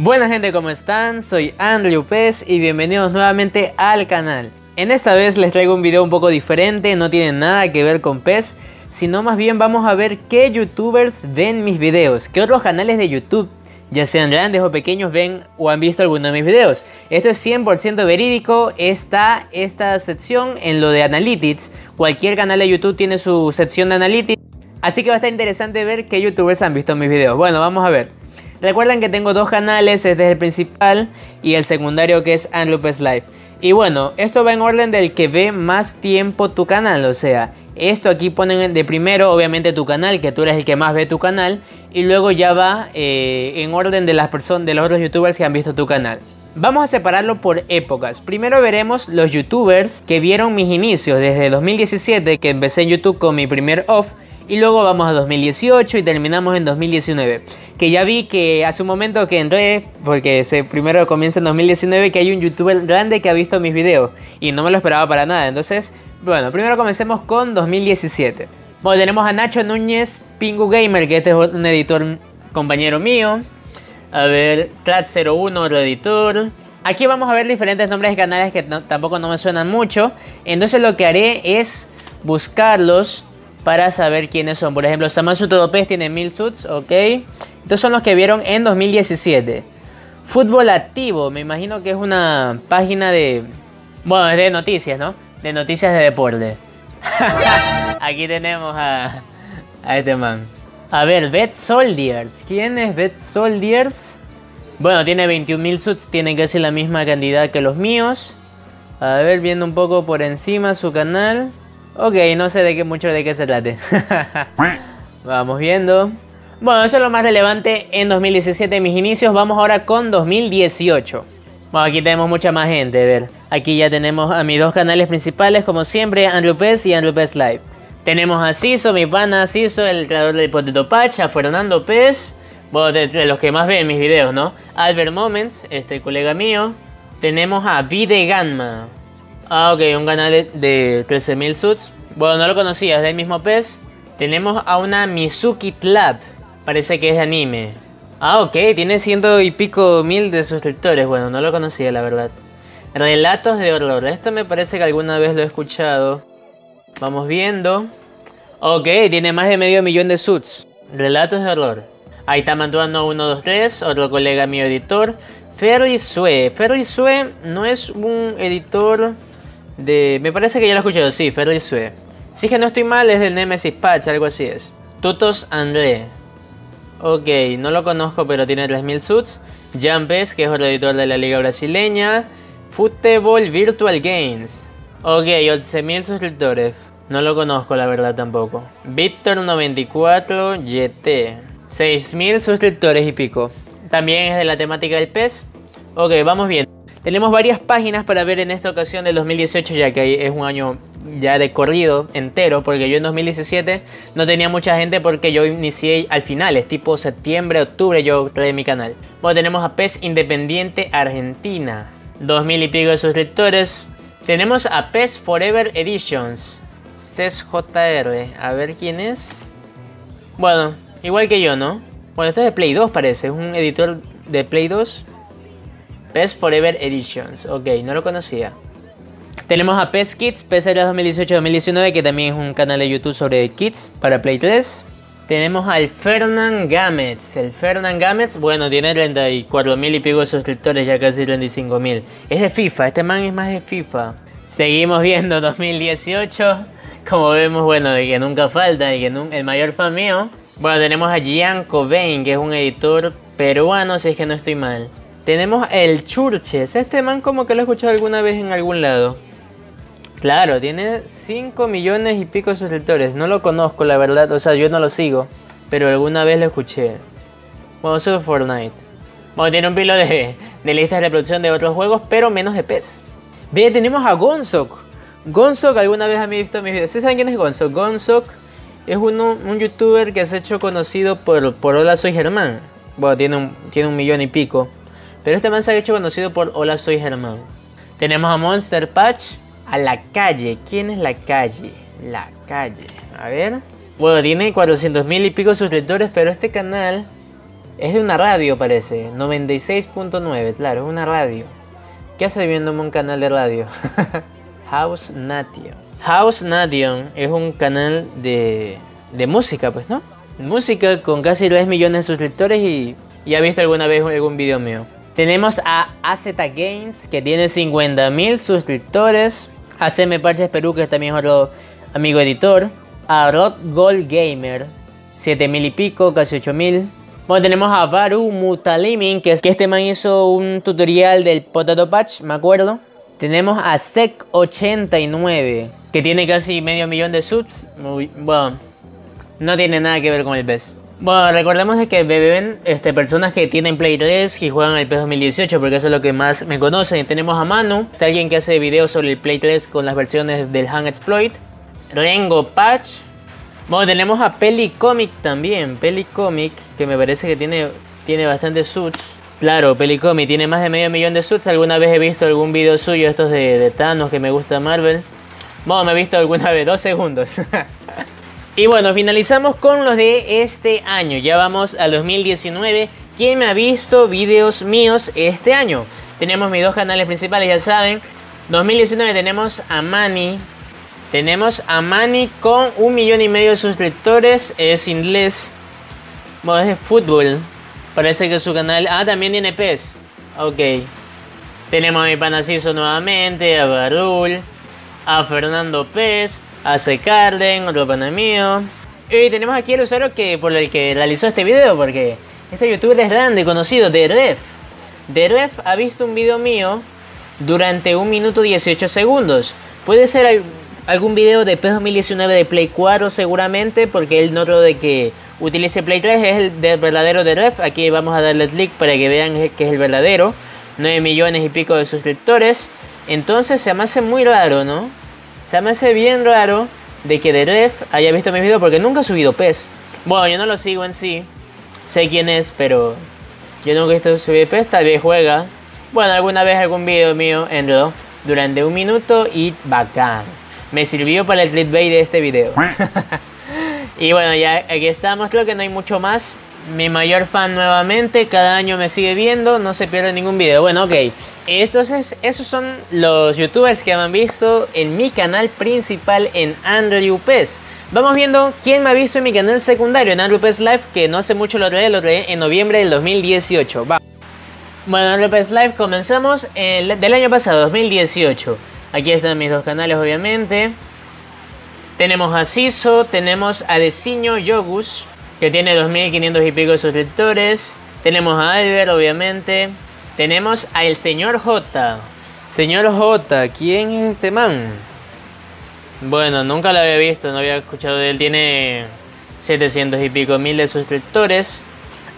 Buena gente, ¿cómo están? Soy AndrewPES y bienvenidos nuevamente al canal. En esta vez les traigo un video un poco diferente, no tiene nada que ver con PES, sino más bien vamos a ver qué youtubers ven mis videos, qué otros canales de YouTube, ya sean grandes o pequeños, ven o han visto alguno de mis videos. Esto es 100% verídico. Está esta sección en lo de Analytics, cualquier canal de YouTube tiene su sección de Analytics, así que va a estar interesante ver qué youtubers han visto mis videos. Bueno, vamos a ver. Recuerden que tengo dos canales, este es el principal y el secundario que es AndrewPES Live. Y bueno, esto va en orden del que ve más tiempo tu canal, o sea, esto aquí ponen de primero obviamente tu canal, que tú eres el que más ve tu canal, y luego ya va en orden de las personas, de los otros youtubers que han visto tu canal. Vamos a separarlo por épocas. Primero veremos los youtubers que vieron mis inicios desde 2017, que empecé en YouTube con mi primer off. Y luego vamos a 2018 y terminamos en 2019. Que ya vi que hace un momento que entré, porque primero comienza en 2019, que hay un youtuber grande que ha visto mis videos. Y no me lo esperaba para nada. Entonces, bueno, primero comencemos con 2017. Bueno, tenemos a Nacho Núñez, Pingu Gamer, que este es un editor compañero mío. A ver, Clat01, otro editor. Aquí vamos a ver diferentes nombres de canales que tampoco no me suenan mucho. Entonces lo que haré es buscarlos para saber quiénes son. Por ejemplo, Zamasu Todopéz tiene 1000 subs, ok. Estos son los que vieron en 2017. Fútbol Activo, me imagino que es una página de... bueno, es de noticias, ¿no? De noticias de deporte. Aquí tenemos a este man. A ver, Bet Soldiers. ¿Quién es Bet Soldiers? Bueno, tiene 21.000 subs, tiene casi la misma cantidad que los míos. A ver, viendo un poco por encima su canal. Ok, no sé mucho de qué se trate. Vamos viendo. Bueno, eso es lo más relevante en 2017, mis inicios. Vamos ahora con 2018. Bueno, aquí tenemos mucha más gente. A ver, aquí ya tenemos a mis dos canales principales, como siempre, AndrewPES y AndrewPES Live. Tenemos a Sisso, mi pana Sisso, el creador de Hipótito Patch, a Fernando PES, bueno, de los que más ven mis videos, ¿no? Albert Moments, este colega mío. Tenemos a Vide Ganma. Ah, ok, un canal de 13.000 subs. Bueno, no lo conocía, es del mismo PES. Tenemos a una Mizuki Club. Parece que es de anime. Ah, ok, tiene 100 y pico mil de suscriptores. Bueno, no lo conocía, la verdad. Relatos de horror. Esto me parece que alguna vez lo he escuchado. Vamos viendo. Ok, tiene más de medio millón de subs. Relatos de horror. Ahí está Mantuano 1, 2, 3. Otro colega mío editor. Ferri Sue. Ferri Sue no es un editor... me parece que ya lo he escuchado, sí, Ferri Sue. Si es que no estoy mal, es del Nemesis Patch, algo así es. Tutos André. Ok, no lo conozco, pero tiene 3.000 subs. Jan Pes, que es otro editor de la liga brasileña. Fútbol Virtual Games. Ok, 11.000 suscriptores. No lo conozco, la verdad, tampoco. Victor94JT. 6.000 suscriptores y pico. También es de la temática del PES. Ok, vamos bien. Tenemos varias páginas para ver en esta ocasión del 2018, ya que es un año ya de corrido entero, porque yo en 2017 no tenía mucha gente porque yo inicié al final, es tipo septiembre, octubre, yo creé mi canal. Bueno, tenemos a PES Independiente Argentina, 2000 y pico de suscriptores. Tenemos a PES Forever Editions, CESJR, a ver quién es. Bueno, igual que yo, ¿no? Bueno, este es de Play 2 parece, es un editor de Play 2. PES Forever Editions, ok, no lo conocía. Tenemos a PES Kids, PES 2018-2019, que también es un canal de YouTube sobre Kids para Play 3. Tenemos al Fernan Gamets, bueno, tiene 34.000 y pico de suscriptores, ya casi 35.000. Es de FIFA, este man es más de FIFA. Seguimos viendo 2018, como vemos, bueno, de que nunca falta, de que el mayor fan mío. Bueno, tenemos a Jan Pes, que es un editor peruano, si es que no estoy mal. Tenemos el Churches, este man como que lo he escuchado alguna vez en algún lado. Claro, tiene 5 millones y pico de suscriptores, no lo conozco la verdad, o sea yo no lo sigo, pero alguna vez lo escuché. Bueno, eso es Fortnite. Bueno, tiene un pilo de listas de reproducción de otros juegos, pero menos de PES. Bien, tenemos a Gonzok. Gonzok alguna vez han visto mis videos, ¿sí saben quién es Gonzok? Gonzok es un youtuber que se ha hecho conocido por Hola Soy Germán. Bueno, tiene un millón y pico. Pero este man se ha hecho conocido por Hola Soy Germán. Tenemos a Monster Patch. A La Calle. ¿Quién es La Calle? La Calle. A ver. Bueno, tiene 400.000 y pico suscriptores. Pero este canal Es de una radio, parece. 96.9, claro, es una radio. ¿Qué hace viéndome un canal de radio? House Nation. House Nation es un canal de música, pues, ¿no? Música con casi 3 millones de suscriptores y ha visto alguna vez algún video mío. Tenemos a AZ Games, que tiene 50.000 suscriptores. A CM Parches Perú, que también es otro amigo editor. A Rod Gold Gamer, 7.000 y pico, casi 8.000. Bueno, tenemos a Baru Mutalimin, que este man hizo un tutorial del Potato Patch, me acuerdo. Tenemos a Sec89, que tiene casi medio millón de subs. Muy, bueno, no tiene nada que ver con el PES. Bueno, recordemos que beben personas que tienen Play 3 y juegan el PES 2018, porque eso es lo que más me conocen. Tenemos a Manu, está alguien que hace videos sobre el Play 3 con las versiones del Han Exploit. Rengo Patch. Bueno, tenemos a Pelicomic también. Pelicomic, que me parece que tiene bastantes subs. Claro, Pelicomi tiene más de medio millón de subs. Alguna vez he visto algún video suyo, estos de Thanos, que me gusta Marvel. Bueno, me he visto alguna vez, 2 segundos. Y bueno, finalizamos con los de este año. Ya vamos al 2019. ¿Quién me ha visto videos míos este año? Tenemos mis 2 canales principales, ya saben. 2019 tenemos a Mani. Tenemos a Mani con 1,5 millones de suscriptores. Es inglés. Bueno, es de fútbol. Parece que su canal... Ah, también tiene PES. Ok. Tenemos a mi pana Sisso nuevamente, a Barul, a Fernando PES, a Secarden, otro pana mío. Y tenemos aquí el usuario por el que realizó este video, porque este youtuber es grande, conocido, TheGrefg. TheGrefg ha visto un video mío durante 1 minuto 18 segundos. Puede ser algún video de PES 2019 de Play 4 seguramente, porque él notó de que... Utilice Play 3, es el verdadero TheGrefg. Aquí vamos a darle clic para que vean que es el verdadero. 9 millones y pico de suscriptores. Entonces se me hace muy raro, ¿no? Se me hace bien raro de que TheGrefg haya visto mis videos, porque nunca ha subido PES. Bueno, yo no lo sigo en sí. Sé quién es, pero yo nunca he visto subir PES. Tal vez juega. Bueno, alguna vez algún video mío entró durante 1 minuto y bacán. Me sirvió para el clickbait de este video. Y bueno, ya aquí estamos, creo que no hay mucho más. Mi mayor fan nuevamente, cada año me sigue viendo, no se pierde ningún video. Bueno, ok. Entonces, esos son los youtubers que me han visto en mi canal principal en AndrewPES. Vamos viendo quién me ha visto en mi canal secundario, en AndrewPES Live, que no hace mucho lo trae en noviembre del 2018. Va. Bueno, AndrewPES Live, comenzamos del año pasado, 2018. Aquí están mis 2 canales, obviamente. Tenemos a Sisso, tenemos a Desiño Yogus, que tiene 2.500 y pico de suscriptores. Tenemos a Albert, obviamente. Tenemos al señor J. Señor J, ¿quién es este man? Bueno, nunca lo había visto, no había escuchado de él. Tiene 700 y pico mil de suscriptores.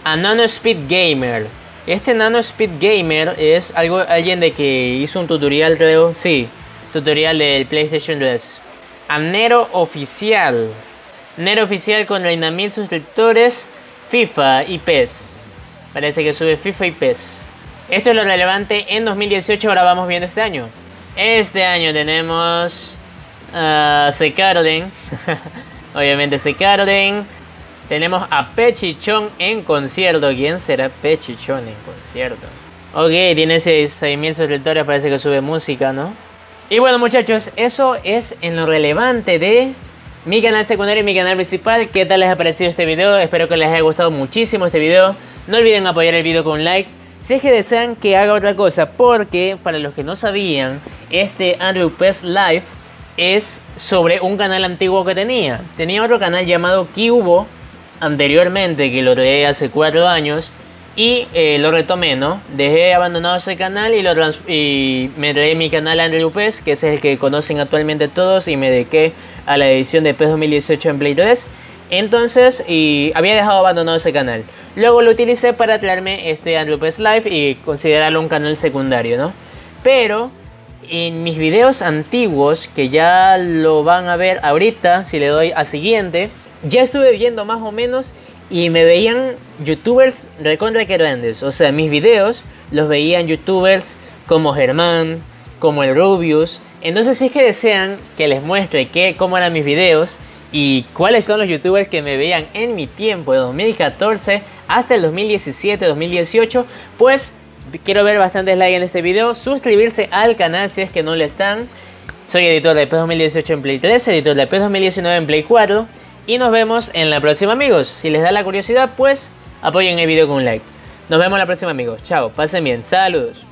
A Nano Speed Gamer. Este Nano Speed Gamer es alguien de que hizo un tutorial, creo. Sí, tutorial del PlayStation 3. A Nero Oficial. Nero Oficial con 90.000 suscriptores. FIFA y PES. Parece que sube FIFA y PES. Esto es lo relevante en 2018. Ahora vamos viendo este año. Este año tenemos a Secarden. Obviamente Secarden. Tenemos a Pechichon en concierto. ¿Quién será Pechichon en concierto? Ok, tiene 6.000 suscriptores. Parece que sube música, ¿no? Y bueno, muchachos, eso es en lo relevante de mi canal secundario y mi canal principal. ¿Qué tal les ha parecido este video? Espero que les haya gustado muchísimo este video. No olviden apoyar el video con un like. Si es que desean que haga otra cosa, porque para los que no sabían, este AndrewPES Live es sobre un canal antiguo que tenía. Tenía otro canal llamado Cubo anteriormente, que lo creé hace 4 años. Y lo retomé, ¿no? Dejé abandonado ese canal y me creé mi canal AndrewPES, que es el que conocen actualmente todos, y me dediqué a la edición de PES 2018 en Play 3. Entonces, y había dejado abandonado ese canal. Luego lo utilicé para crearme este AndrewPES Live y considerarlo un canal secundario, ¿no? Pero en mis videos antiguos, que ya lo van a ver ahorita, si le doy a siguiente, ya estuve viendo más o menos... Y me veían youtubers recontra que grandes. O sea, mis videos los veían youtubers como Germán, como el Rubius. Entonces, si es que desean que les muestre cómo eran mis videos y cuáles son los youtubers que me veían en mi tiempo de 2014 hasta el 2017-2018, pues quiero ver bastantes likes en este video, suscribirse al canal si es que no lo están. Soy editor de PES 2018 en Play 3, editor de PES 2019 en Play 4 y nos vemos en la próxima, amigos. Si les da la curiosidad, pues apoyen el video con un like. Nos vemos en la próxima, amigos. Chao, pasen bien, saludos.